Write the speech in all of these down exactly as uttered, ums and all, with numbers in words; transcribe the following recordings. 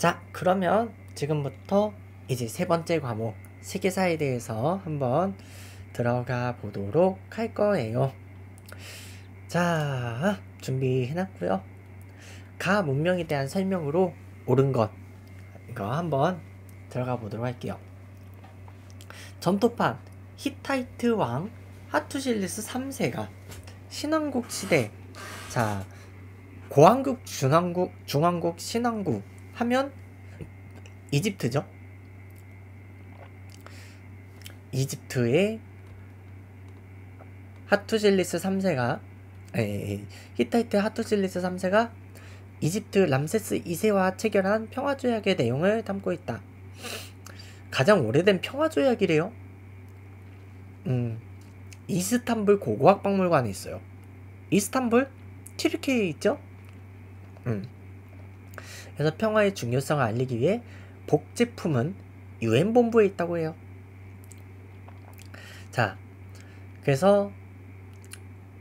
자, 그러면 지금부터 이제 세 번째 과목 시계사에 대해서 한번 들어가 보도록 할 거예요. 자, 준비해놨고요. 가 문명에 대한 설명으로 옳은 것, 이거 한번 들어가 보도록 할게요. 전토판 히타이트 왕 하투실리스 삼 세가 신왕국 시대, 자 고왕국, 중왕국, 중왕국, 신왕국 하면 이집트죠. 이집트의 하투실리스 삼 세가 에이, 히타이트 하투실리스 삼 세가 이집트 람세스 이 세와 체결한 평화조약의 내용을 담고 있다. 가장 오래된 평화조약이래요. 음, 이스탄불 고고학 박물관에 있어요. 이스탄불? 튀르키예에 있죠? 음. 그래서 평화의 중요성을 알리기 위해 복제품은 유엔본부에 있다고 해요. 자, 그래서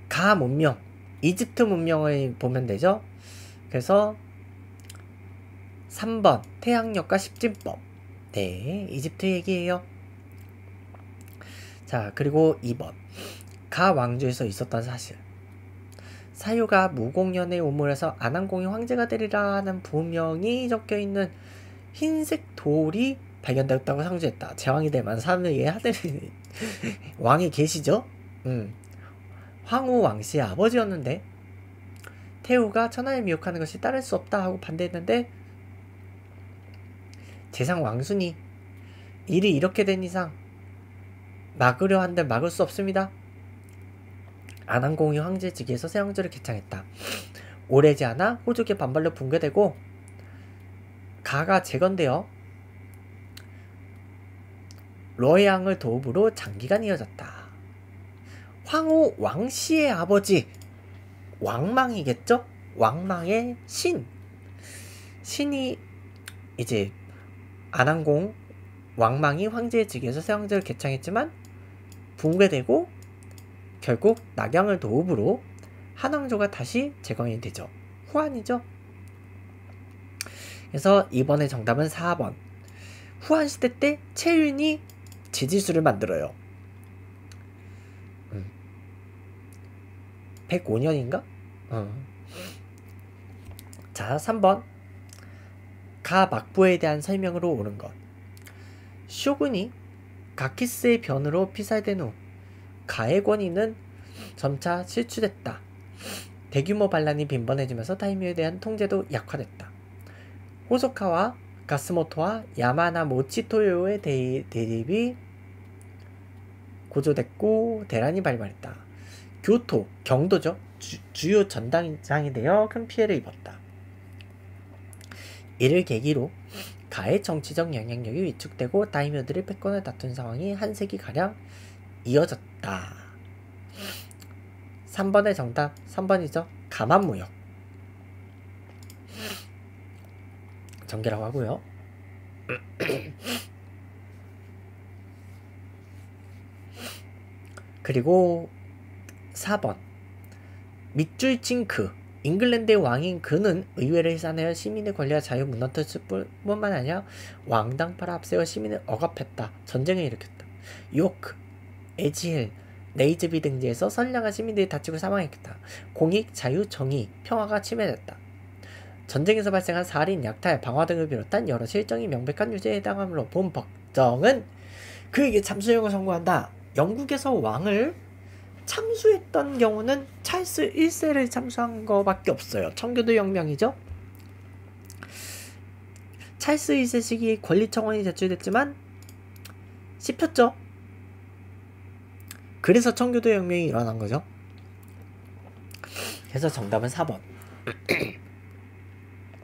가 문명, 이집트 문명을 보면 되죠. 그래서 삼 번 태양력과 십진법, 네, 이집트 얘기예요. 자, 그리고 이 번 가 왕조에서 있었던 사실, 사유가 무공연의 오물에서 안한공이 황제가 되리라 하는 부명이 적혀있는 흰색 돌이 발견되었다고 상주했다. 제왕이 될 만한 사람을 예하되는 왕이 계시죠? 음. 황후 왕씨의 아버지였는데 태후가 천하에 미혹하는 것이 따를 수 없다 하고 반대했는데, 재상 왕순이 일이 이렇게 된 이상 막으려 한들 막을 수 없습니다. 안한공이 황제 즉위에서 새 황제를 개창했다. 오래지 않아 호족의 반발로 붕괴되고 가가 재건되어 러양을 도읍으로 장기간 이어졌다. 황후 왕씨의 아버지, 왕망이겠죠? 왕망의 신, 신이 이제 안한공 왕망이 황제의 즉위에서 새 황제를 개창했지만 붕괴되고 결국 낙양을 도읍으로 한왕조가 다시 재건이 되죠. 후한이죠. 그래서 이번의 정답은 사 번. 후한시대 때 채윤이 제지수를 만들어요. 음. 백오 년인가? 어. 자, 삼 번 가 막부에 대한 설명으로 옳은 것. 쇼군이 가키스의 변으로 피살된 후 가의 권위는 점차 실추됐다. 대규모 반란이 빈번해지면서 다이묘에 대한 통제도 약화됐다. 호소카와 가스모토와 야마나 모치토요의 대립이 고조됐고 대란이 발발했다. 교토, 경도죠. 주, 주요 전당장이 되어 큰 피해를 입었다. 이를 계기로 가의 정치적 영향력이 위축되고 다이묘들이 패권을 다툰 상황이 한 세기가량 이어졌다. 삼 번의 정답 삼 번이죠. 가만무역 전개라고 하고요. 그리고 사 번 밑줄칭크, 잉글랜드의 왕인 그는 의회를 해산하여 시민의 권리와 자유 무너뜨렸을 뿐만 아니라 왕당 팔아 앞세워 시민을 억압했다. 전쟁을 일으켰다. 요크, 에지힐, 네이즈비 등지에서 선량한 시민들이 다치고 사망했다. 공익, 자유, 정의, 평화가 침해됐다. 전쟁에서 발생한 살인, 약탈, 방화 등을 비롯한 여러 실정이 명백한 유죄에 해당하므로 본 법정은 그에게 참수형을 선고한다. 영국에서 왕을 참수했던 경우는 찰스 일 세를 참수한 거밖에 없어요. 청교도 혁명이죠. 찰스 일 세 시기에 권리청원이 제출됐지만 씹혔죠. 그래서 청교도 혁명이 일어난 거죠. 그래서 정답은 사 번.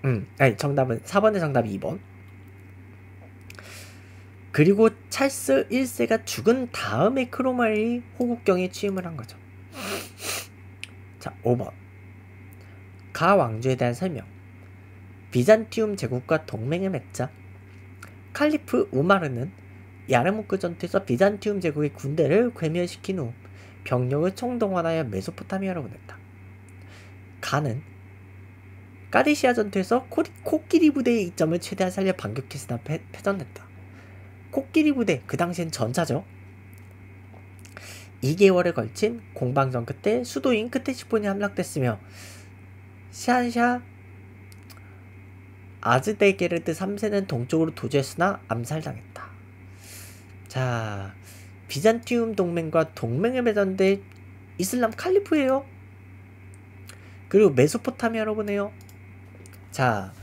음, 아니 정답은 사 번의 정답이 이 번. 그리고 찰스 일 세가 죽은 다음에 크로멜이 호국경에 취임을 한 거죠. 자, 오 번 가 왕조에 대한 설명. 비잔티움 제국과 동맹을 맺자 칼리프 우마르는 야르무크 전투에서 비잔티움 제국의 군대를 괴멸시킨 후 병력을 총동원하여 메소포타미아로 보냈다. 가는 까데시아 전투에서 코, 코끼리 부대의 이점을 최대한 살려 반격했으나 패, 패전됐다. 코끼리 부대, 그 당시엔 전차죠. 이 개월에 걸친 공방전 끝에 수도인 크테시폰이 함락됐으며 시안샤 아즈데게르트 삼 세는 동쪽으로 도주했으나 암살당했다. 자, 비잔티움 동맹과 동맹에 맺었는데 이슬람 칼리프예요. 그리고 메소포타미아로 보내요. 자,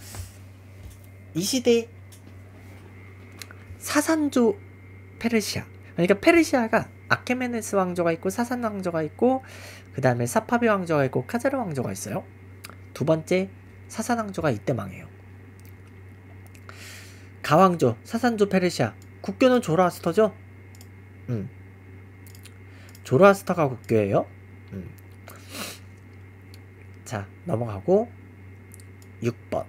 이 시대 사산조 페르시아, 그러니까 페르시아가 아케메네스 왕조가 있고 사산 왕조가 있고 그 다음에 사파비 왕조가 있고 카자르 왕조가 있어요. 두 번째 사산 왕조가 이때 망해요. 가왕조, 사산조 페르시아, 국교는 조로아스터죠. 음. 조로아스터가 국교예요. 음. 자, 넘어가고 육 번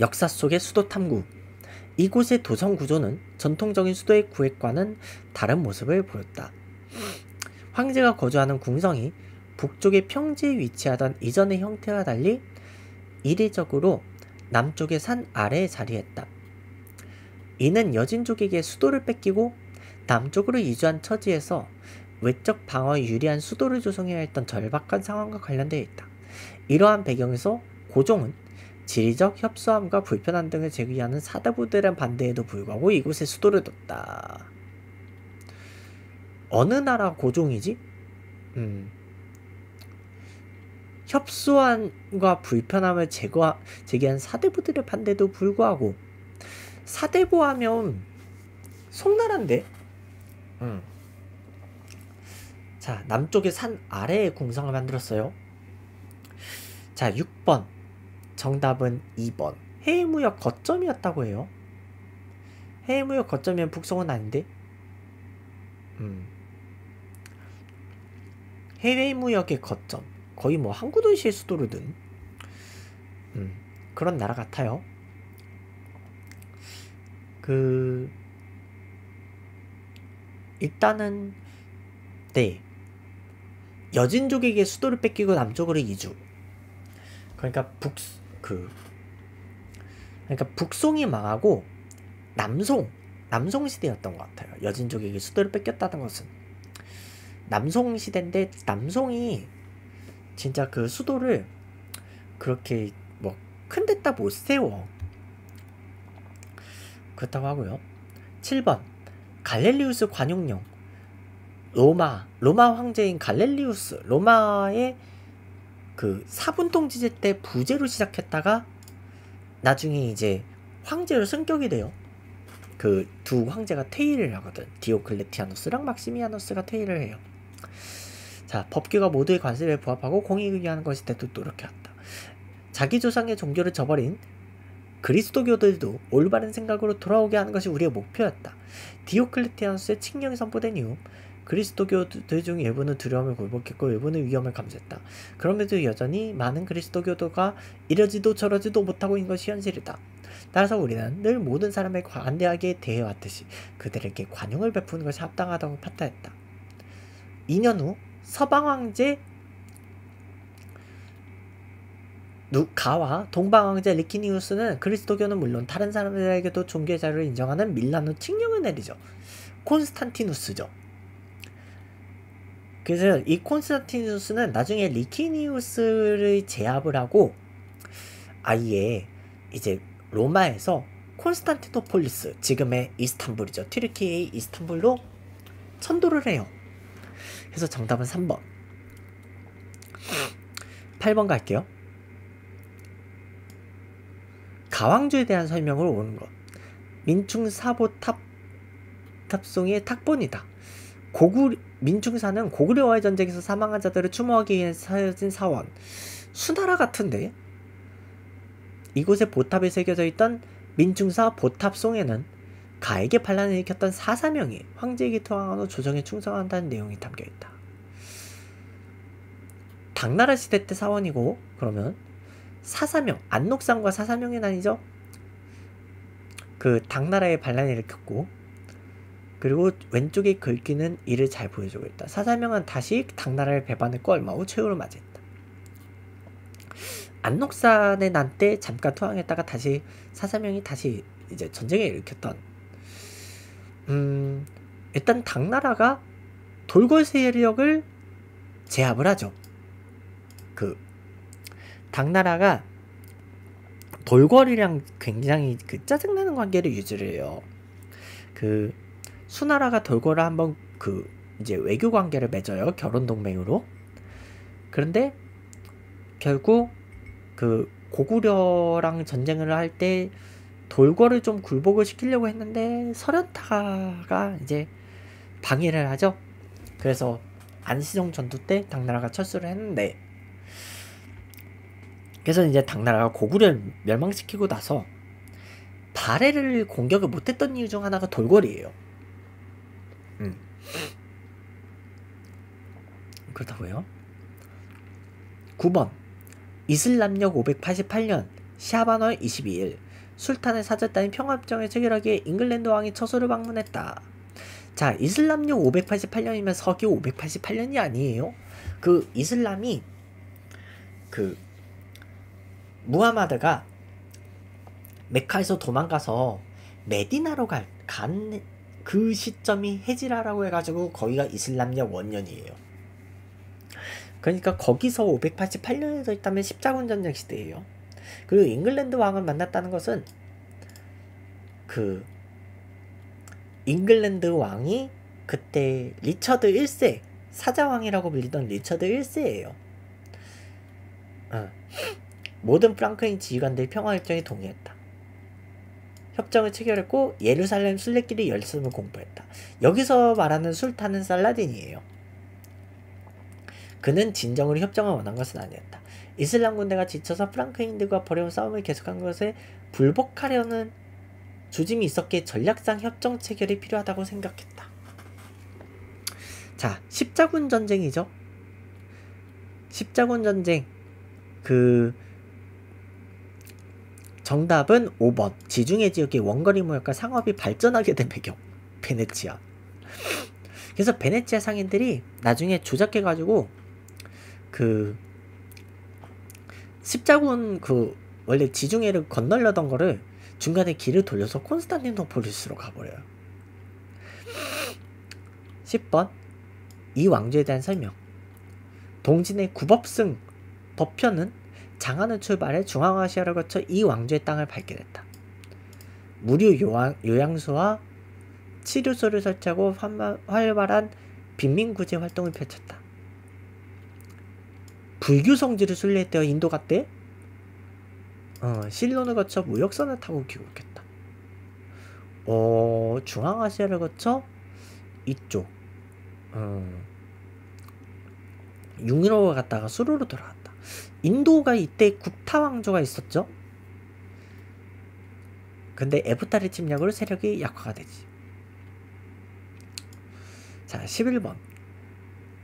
역사 속의 수도 탐구. 이곳의 도성 구조는 전통적인 수도의 구획과는 다른 모습을 보였다. 황제가 거주하는 궁성이 북쪽의 평지에 위치하던 이전의 형태와 달리 이례적으로 남쪽의 산 아래에 자리했다. 이는 여진족에게 수도를 뺏기고 남쪽으로 이주한 처지에서 외적 방어에 유리한 수도를 조성해야 했던 절박한 상황과 관련되어 있다. 이러한 배경에서 고종은 지리적 협소함과 불편함 등을 제기하는 사다부들의 반대에도 불구하고 이곳에 수도를 뒀다. 어느 나라 고종이지? 음. 협소함과 불편함을 제거하, 제기한 사대부들의 반대도 불구하고 사대부 하면 송나라인데? 음. 자, 남쪽의 산 아래에 궁성을 만들었어요. 자, 육 번 정답은 이 번 해외무역 거점이었다고 해요. 해외무역 거점이면 북송은 아닌데? 음. 해외무역의 거점, 거의 뭐 항구도시의 수도로 든 음, 그런 나라 같아요. 그 일단은 네, 여진족에게 수도를 뺏기고 남쪽으로 이주, 그러니까 북 그 그러니까 북송이 망하고 남송 남송 시대였던 것 같아요. 여진족에게 수도를 뺏겼다는 것은 남송 시대인데 남송이 진짜 그 수도를 그렇게 뭐 큰 데다 못 세워. 그렇다고 하고요. 칠 번 갈레리우스 관용령. 로마 로마 황제인 갈레리우스, 로마의 그 사분통치제 때 부제로 시작했다가 나중에 이제 황제로 승격이 돼요. 그 두 황제가 퇴위를 하거든. 디오클레티아누스랑 막시미아누스가 퇴위를 해요. 자, 법규가 모두의 관습에 부합하고 공익을 위한 것이 되도록 노력해왔다. 자기 조상의 종교를 저버린 그리스도교들도 올바른 생각으로 돌아오게 하는 것이 우리의 목표였다. 디오클레티아누스의 칙령이 선포된 이후 그리스도교들 중 일부는 두려움을 굴복했고 일부는 위험을 감수했다. 그럼에도 여전히 많은 그리스도교도가 이러지도 저러지도 못하고 있는 것이 현실이다. 따라서 우리는 늘 모든 사람에 관대하게 대해왔듯이 그들에게 관용을 베푸는 것이 합당하다고 판단했다. 이 년 후 서방황제 누카와 동방황제 리키니우스는 그리스도교는 물론 다른 사람들에게도 종교의 자유를 인정하는 밀라노 칙령을 내리죠. 콘스탄티누스죠. 그래서 이 콘스탄티누스는 나중에 리키니우스를 제압을 하고 아예 이제 로마에서 콘스탄티노폴리스, 지금의 이스탄불이죠, 튀르키예의 이스탄불로 천도를 해요. 그래서 정답은 삼 번. 팔 번 갈게요. 가왕조에 대한 설명으로 오는 것. 민충사보 탑, 탑송의 탁본이다. 고구, 민충사는 고구려와의 전쟁에서 사망한 자들을 추모하기 위해 세워진 사원. 수나라 같은데? 이곳에 보탑에 새겨져 있던 민충사 보탑송에는 가에게 반란을 일으켰던 사사명이 황제에게 투항한 후 조정에 충성한다는 내용이 담겨있다. 당나라 시대 때 사원이고, 그러면 사사명, 안록상과 사사명의 난이죠. 그 당나라에 반란을 일으켰고, 그리고 왼쪽의 글귀는 이를 잘 보여주고 있다. 사사명은 다시 당나라의 배반했고 얼마 후 최후를 맞이했다. 안록산의 난 때 잠깐 투항했다가 다시 사사명이 다시 이제 전쟁에 일으켰던, 음, 일단 당나라가 돌궐 세력을 제압을 하죠. 그 당나라가 돌궐이랑 굉장히 그 짜증나는 관계를 유지를 해요. 그 수나라가 돌궐을 한번 그 이제 외교 관계를 맺어요. 결혼 동맹으로. 그런데 결국 그 고구려랑 전쟁을 할 때 돌궐을 좀 굴복을 시키려고 했는데 서련타가 이제 방해를 하죠. 그래서 안시종 전투 때 당나라가 철수를 했는데, 그래서 이제 당나라가 고구려를 멸망시키고 나서 발해를 공격을 못했던 이유 중 하나가 돌궐이에요. 음. 그렇다고요. 구 번 이슬람력 오백팔십팔 년 샤바월 이십이 일 술탄의 사절단이 평화협정을 체결하기에 잉글랜드 왕이 처소를 방문했다. 자, 이슬람력 오백팔십팔 년이면 서기 오백팔십팔 년이 아니에요. 그 이슬람이 그 무하마드가 메카에서 도망가서 메디나로 갈 간 그 시점이 헤지라라고 해가지고 거기가 이슬람력 원년이에요. 그러니까 거기서 오백팔십팔 년에서 있다면 십자군 전쟁 시대예요. 그리고 잉글랜드 왕을 만났다는 것은 그 잉글랜드 왕이 그때 리처드 일 세, 사자왕이라고 불리던 리처드 일 세예요. 어. 모든 프랑크인 지휘관들이 평화협정에 동의했다. 협정을 체결했고 예루살렘 순례길이 열심을 공포했다. 여기서 말하는 술탄은 살라딘이에요. 그는 진정으로 협정을 원한 것은 아니었다. 이슬람 군대가 지쳐서 프랑크인들과 벌여온 싸움을 계속한 것에 불복하려는 조짐이 있었기에 전략상 협정 체결이 필요하다고 생각했다. 자, 십자군 전쟁이죠. 십자군 전쟁 그 정답은 오 번 지중해 지역의 원거리 무역과 상업이 발전하게 된 배경, 베네치아. 그래서 베네치아 상인들이 나중에 조작해가지고 그 십자군 그 원래 지중해를 건너려던 거를 중간에 길을 돌려서 콘스탄티노폴리스로 가버려요. 십 번 이 왕조에 대한 설명. 동진의 구법승 법현은 장안을 출발해 중앙아시아를 거쳐 이 왕조의 땅을 밟게 됐다. 무료 요양, 요양소와 치료소를 설치하고 환마, 활발한 빈민구제 활동을 펼쳤다. 불교 성지를 순례했대요. 인도 갔대. 어, 실론을 거쳐 무역선을 타고 귀국했다. 어, 중앙아시아를 거쳐 이쪽 어, 융유로 갔다가 수로로 돌아왔다. 인도가 이때 굽타 왕조가 있었죠. 근데 에부타리 침략으로 세력이 약화가 되지. 자, 십일 번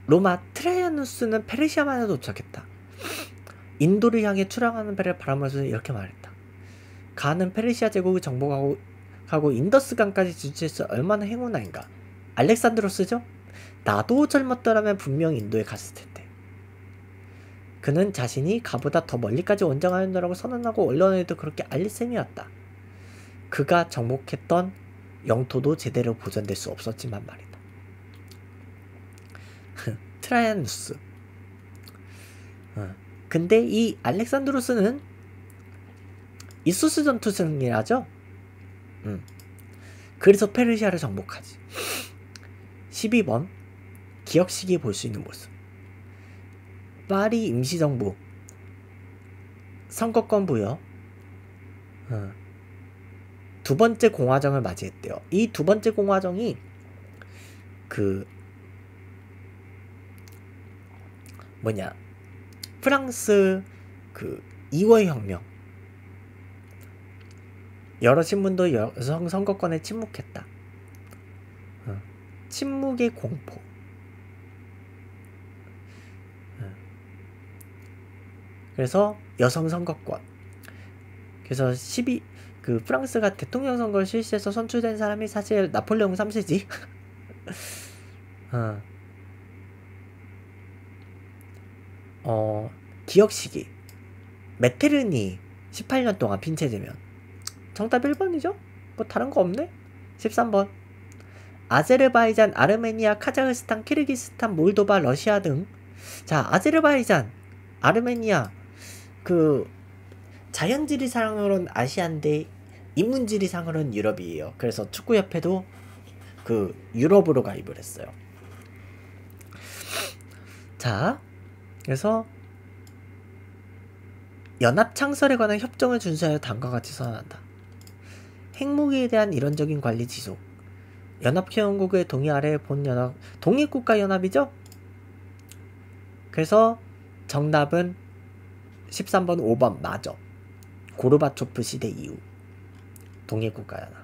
로마 트라이아누스는 페르시아만에 도착했다. 인도를 향해 출항하는 배를 바라보면서 이렇게 말했다. 가는 페르시아 제국을 정복하고 하고 인더스강까지 진출해서 얼마나 행운아인가. 알렉산드로스죠? 나도 젊었더라면 분명 인도에 갔을 텐데. 그는 자신이 가보다 더 멀리까지 원정하였노라고 선언하고 언론에도 그렇게 알릴 셈이었다. 그가 정복했던 영토도 제대로 보존될 수 없었지만 말이다. 트라이아누스. 어. 근데 이 알렉산드로스는 이수스 전투 승리라죠. 음. 그래서 페르시아를 정복하지. 십이 번 기억시기에 볼 수 있는 모습. 파리 임시정부 선거권 부여, 어. 두 번째 공화정을 맞이했대요. 이 두 번째 공화정이 그 뭐냐 프랑스 그 이월 혁명. 여러 신문도 여성 선거권에 침묵했다. 어. 침묵의 공포. 어. 그래서 여성 선거권. 그래서 십이 그 프랑스가 대통령 선거를 실시해서 선출된 사람이 사실 나폴레옹 삼 세지. 어. 어, 기억시기 메테르니히 십팔 년 동안 핀체제면 정답 일 번이죠? 뭐 다른 거 없네? 십삼 번 아제르바이잔, 아르메니아, 카자흐스탄, 키르기스탄, 몰도바, 러시아 등. 자, 아제르바이잔, 아르메니아 그 자연지리상으로는 아시아인데 인문지리상으로는 유럽이에요. 그래서 축구협회도 그 유럽으로 가입을 했어요. 자, 그래서 연합 창설에 관한 협정을 준수하여 다음과 같이 선언한다. 핵무기에 대한 이론적인 관리 지속. 연합회원국의 동의 아래 본연합 독립국가연합이죠? 그래서 정답은 십삼 번 오 번 맞아. 고르바초프 시대 이후 독립국가연합.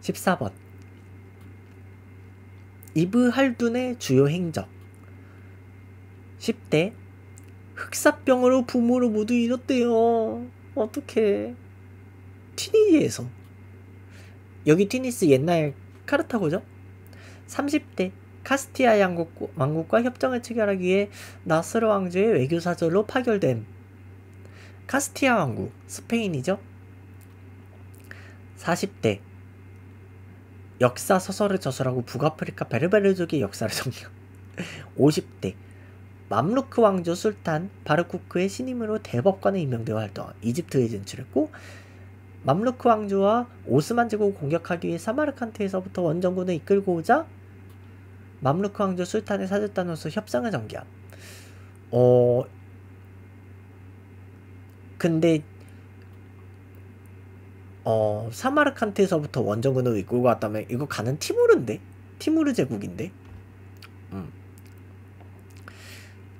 십사 번 이브 할둔의 주요 행적. 십 대 흑사병으로 부모를 모두 잃었대요. 어떡해. 튀니지에서. 여기 튀니스 옛날 카르타고죠. 삼십 대 카스티아 양국, 왕국과 협정을 체결하기 위해 나스르 왕조의 외교사절로 파결된 카스티아 왕국, 스페인이죠. 사십 대 역사 서서를 저술하고 북아프리카 베르베르족의 역사를 정리한 오십 대 맘루크 왕조 술탄 바르쿠크의 신임으로 대법관에 임명되어 활동한 이집트에 진출했고, 맘루크 왕조와 오스만 제국을 공격하기 위해 사마르칸트에서부터 원정군을 이끌고 오자 맘루크 왕조 술탄의 사절단으로서 협상을 전개함. 어... 근데 어... 사마르칸트에서부터 원정군을 이끌고 왔다면 이거 가는 티무르인데? 티무르 제국인데? 음.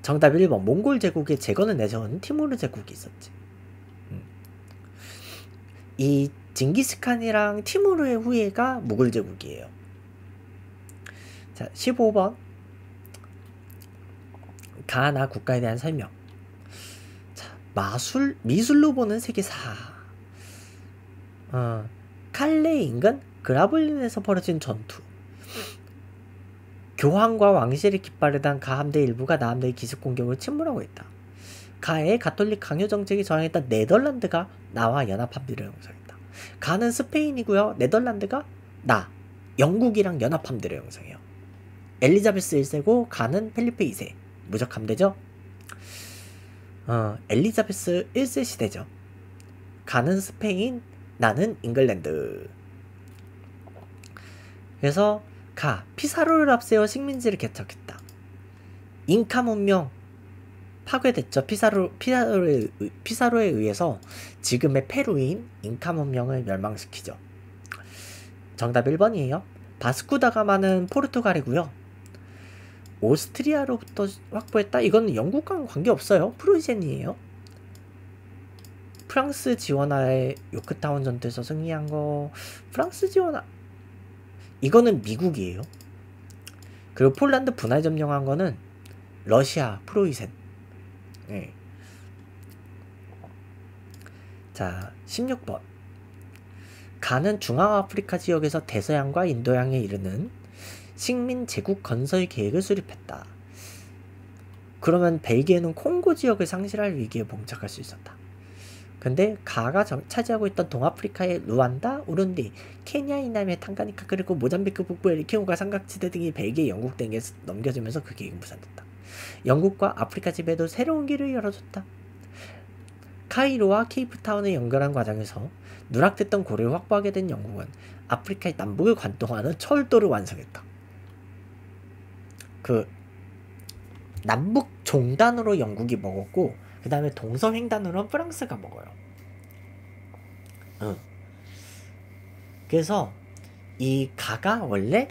정답 일 번 몽골 제국의 재건을 내세운 티무르 제국이 있었지. 음. 이 징기스칸이랑 티무르의 후예가 무굴 제국이에요. 자, 십오 번 가나 국가에 대한 설명. 자, 마술, 미술로 보는 세계사. 어, 칼레 인근 그라블린에서 벌어진 전투. 교황과 왕실의 깃발을 단 가함대 일부가 남함대의 기습 공격을 침몰하고 있다. 가의 가톨릭 강요 정책이 저항했던 네덜란드가 나와 연합 함대를 형성했다. 가는 스페인이고요. 네덜란드가 나, 영국이랑 연합 함대를 형성해요. 엘리자베스 일 세고 가는 펠리페 이 세 무적 함대죠. 어, 엘리자베스 일 세 시대죠. 가는 스페인, 나는 잉글랜드. 그래서 가, 피사로를 앞세워 식민지를 개척했다. 잉카 문명 파괴됐죠. 피사로, 피사로에, 피사로에 의해서 지금의 페루인 잉카 문명을 멸망시키죠. 정답 일 번이에요. 바스쿠다가마는 포르투갈이고요. 오스트리아로부터 확보했다. 이건 영국과는 관계없어요. 프로이센이에요. 프랑스 지원하에 요크타운 전투에서 승리한 거. 프랑스 지원하 이거는 미국이에요. 그리고 폴란드 분할 점령한 거는 러시아, 프로이센. 네. 자, 십육 번 가는 중앙아프리카 지역에서 대서양과 인도양에 이르는 식민 제국 건설 계획을 수립했다. 그러면 벨기에는 콩고 지역을 상실할 위기에 봉착할 수 있었다. 근데 가가 차지하고 있던 동아프리카의 루안다, 우룬디, 케냐 이남의 탄가니카, 그리고 모잠비크 북부의 리케오가 삼각지대 등이 벨기에, 영국 등에 넘겨지면서 그 계획이 무산됐다. 영국과 아프리카 지배도 새로운 길을 열어줬다. 카이로와 케이프타운을 연결한 과정에서 누락됐던 고리를 확보하게 된 영국은 아프리카의 남북을 관통하는 철도를 완성했다. 그 남북 종단으로 영국이 먹었고, 그 다음에 동서횡단으로는 프랑스가 먹어요. 응. 그래서 이 가가 원래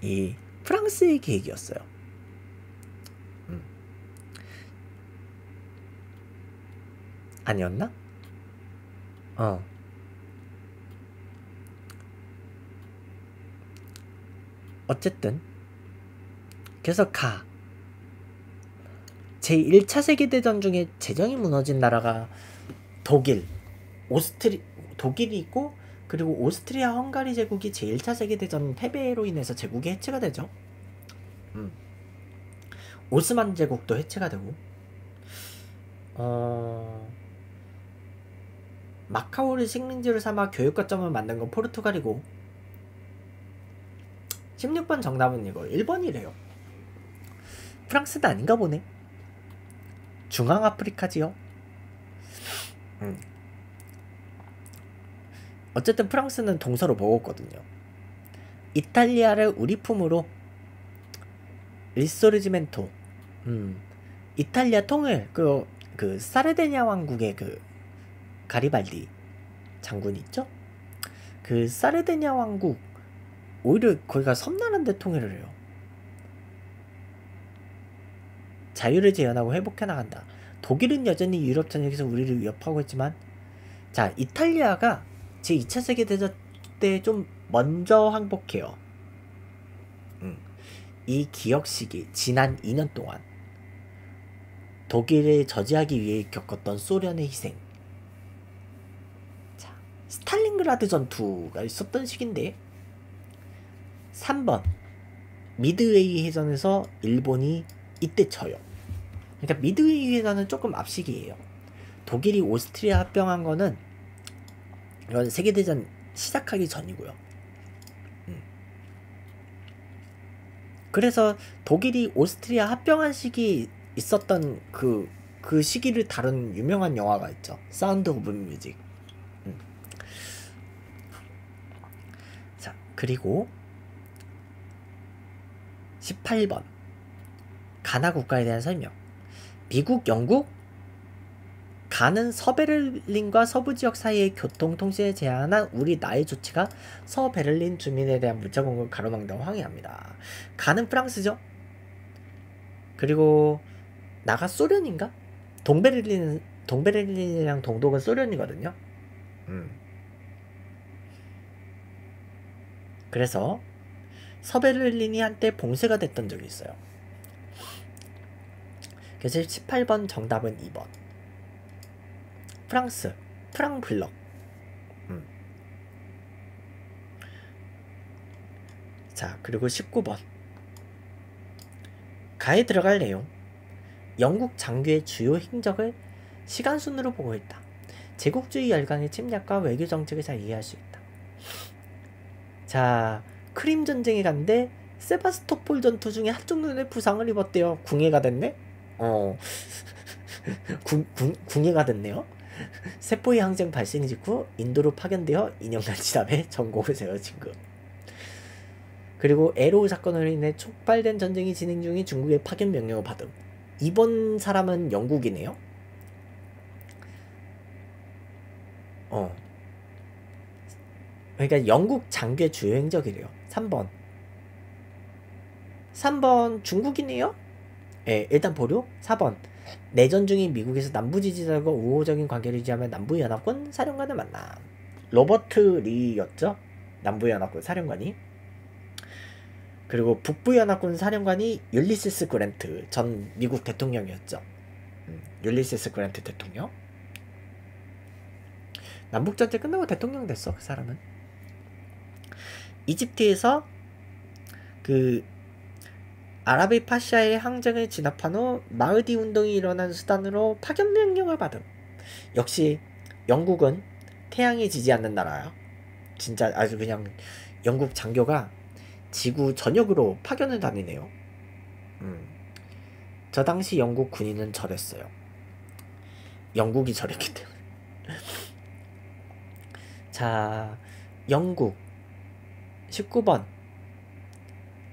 이 프랑스의 계획이었어요. 응. 아니었나? 어. 어쨌든 그래서 가 제일 차 세계대전 중에 제정이 무너진 나라가 독일, 오스트리, 독일이 있고, 그리고 오스트리아 헝가리 제국이 제일 차 세계대전 패배로 인해서 제국이 해체가 되죠. 음. 오스만 제국도 해체가 되고, 어... 마카오를 식민지로 삼아 교육거점을 만든 건 포르투갈이고, 십육 번 정답은 이거 일 번이래요. 프랑스도 아닌가 보네. 중앙아프리카지요. 음. 어쨌든 프랑스는 동서로 먹었거든요. 이탈리아를 우리 품으로, 리소르지멘토. 음. 이탈리아 통일, 그, 그 사르데냐 왕국의 그 가리발디 장군 있죠? 그 사르데냐 왕국, 오히려 거기가 섬나라인데 통일을 해요. 자유를 재현하고 회복해나간다. 독일은 여전히 유럽 전역에서 우리를 위협하고 있지만, 자, 이탈리아가 제이 차 세계대전 때 좀 먼저 항복해요. 음. 이 기억시기, 지난 이 년 동안 독일을 저지하기 위해 겪었던 소련의 희생. 자, 스탈린그라드 전투가 있었던 시기인데. 삼 번 미드웨이 해전에서 일본이 이때 쳐요. 그러니까 미드웨이 해전은 조금 앞시기예요. 독일이 오스트리아 합병한 거는 이건 세계대전 시작하기 전이고요. 음. 그래서 독일이 오스트리아 합병한 시기 있었던 그, 그 시기를 다룬 유명한 영화가 있죠. 사운드 오브 뮤직. 음. 자, 그리고 십팔 번 가나 국가에 대한 설명. 미국, 영국, 가는 서베를린과 서부지역 사이의 교통통신에 제한한 우리 나의 조치가 서베를린 주민에 대한 물자공급을 가로막는 항의합니다. 가는 프랑스죠. 그리고 나가 소련인가? 동베를린, 동베를린이랑 동독은 소련이거든요. 음. 그래서 서베를린이 한때 봉쇄가 됐던 적이 있어요. 그래서 십팔 번 정답은 이 번. 프랑스, 프랑블럭. 음. 자, 그리고 십구 번. 가에 들어갈 내용. 영국 장교의 주요 행적을 시간순으로 보고했다. 제국주의 열강의 침략과 외교정책을 잘 이해할 수 있다. 자, 크림 전쟁에 갔는데 세바스토폴 전투 중에 한쪽 눈에 부상을 입었대요. 궁예가 됐네? 어... 궁, 궁, 궁예가 됐네요. 세포의 항쟁 발생 직후 인도로 파견되어 이 년간 지납에 전공을 세워 진급. 그리고 에로우 사건으로 인해 촉발된 전쟁이 진행 중인 중국의 파견 명령을 받음. 이번 사람은 영국이네요. 어. 그러니까 영국 장교의 주요 행적이래요. 삼 번. 삼 번 중국이네요. 예, 일단 보류. 사 번. 내전 중인 미국에서 남부 지지자들과 우호적인 관계를 유지하며 남부연합군 사령관을 만나. 로버트 리였죠? 남부연합군 사령관이. 그리고 북부연합군 사령관이 율리시스 그랜트 전 미국 대통령이었죠. 음, 율리시스 그랜트 대통령. 남북전쟁 끝나고 대통령 됐어, 그 사람은. 이집트에서 그 아라비 파샤의 항쟁을 진압한 후 마흐디 운동이 일어난 수단으로 파견 명령을 받음. 역시 영국은 태양이 지지 않는 나라야. 진짜 아주 그냥 영국 장교가 지구 전역으로 파견을 다니네요. 음. 저 당시 영국 군인은 저랬어요. 영국이 저랬기 때문에. 자, 영국 십구 번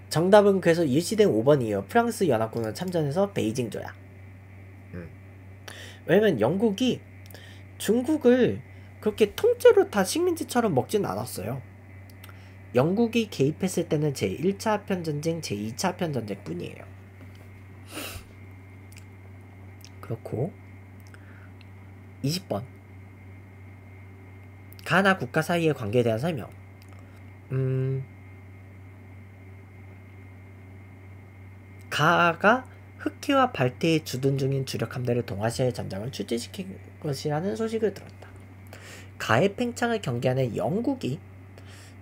정답은 그래서 유치된 오 번이에요. 프랑스 연합군을 참전해서 베이징 조약. 음. 왜냐면 영국이 중국을 그렇게 통째로 다 식민지처럼 먹진 않았어요. 영국이 개입했을 때는 제일 차 아편전쟁, 제이 차 아편전쟁 뿐이에요. 그렇고 이십 번 가나 국가 사이의 관계에 대한 설명. 음... 가가 흑해와 발트해에 주둔 중인 주력 함대를 동아시아의 전장을 출진시킨 것이라는 소식을 들었다. 가의 팽창을 경계하는 영국이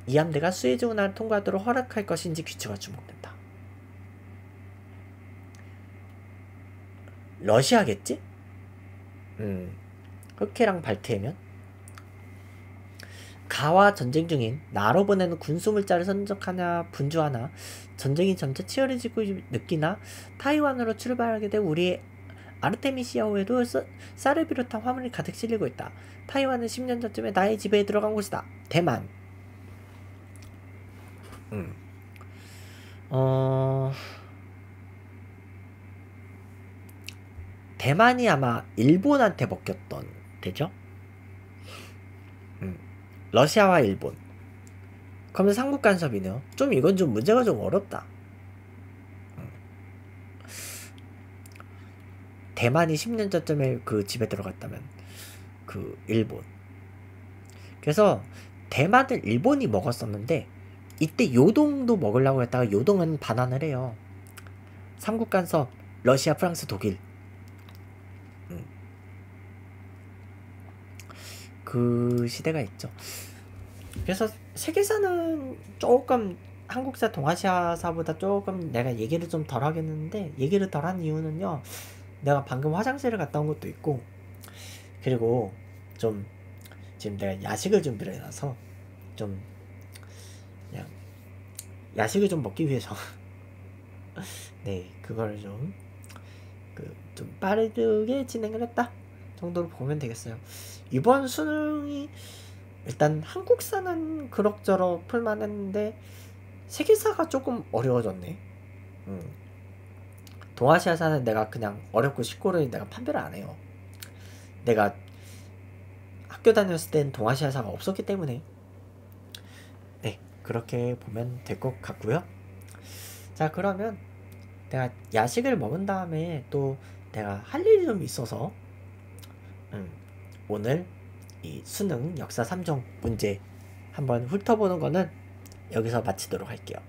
이 함대가 수에즈 운하를 통과하도록 허락할 것인지 귀추가 주목된다. 러시아겠지? 음, 흑해랑 발트해면 가와 전쟁 중인 나로 보내는 군수물자를 선적하나 분주하나 전쟁이 점차 치열해지고 느끼나 타이완으로 출발하게 된 우리 아르테미시아호에도 쌀을 비롯한 화물이 가득 실리고 있다. 타이완은 십 년 전쯤에 나의 지배에 들어간 곳이다. 대만. 음. 어... 대만이 아마 일본한테 먹혔던 데죠? 음. 러시아와 일본. 그러면 삼국 간섭이네요. 좀 이건 좀 문제가 좀 어렵다. 음. 대만이 십 년 전쯤에 그 집에 들어갔다면 그 일본. 그래서 대만을 일본이 먹었었는데 이때 요동도 먹으려고 했다가 요동은 반환을 해요. 삼국 간섭 러시아, 프랑스, 독일. 음. 그 시대가 있죠. 그래서 세계사는 조금 한국사, 동아시아사보다 조금 내가 얘기를 좀 덜 하겠는데, 얘기를 덜 한 이유는요, 내가 방금 화장실을 갔다 온 것도 있고, 그리고 좀 지금 내가 야식을 준비를 해놔서 좀 그냥 야식을 좀 먹기 위해서 네 그걸 좀 그 좀 빠르게 진행을 했다 정도로 보면 되겠어요. 이번 수능이 일단 한국사는 그럭저럭 풀만 했는데 세계사가 조금 어려워졌네. 음. 동아시아사는 내가 그냥 어렵고 쉽고를 내가 판별을 안 해요. 내가 학교 다녔을 땐 동아시아사가 없었기 때문에 그렇게 보면 될 것 같고요. 자, 그러면 내가 야식을 먹은 다음에 또 내가 할 일이 좀 있어서 음, 오늘 이 수능 역사 삼 종 문제 한번 훑어보는 거는 여기서 마치도록 할게요.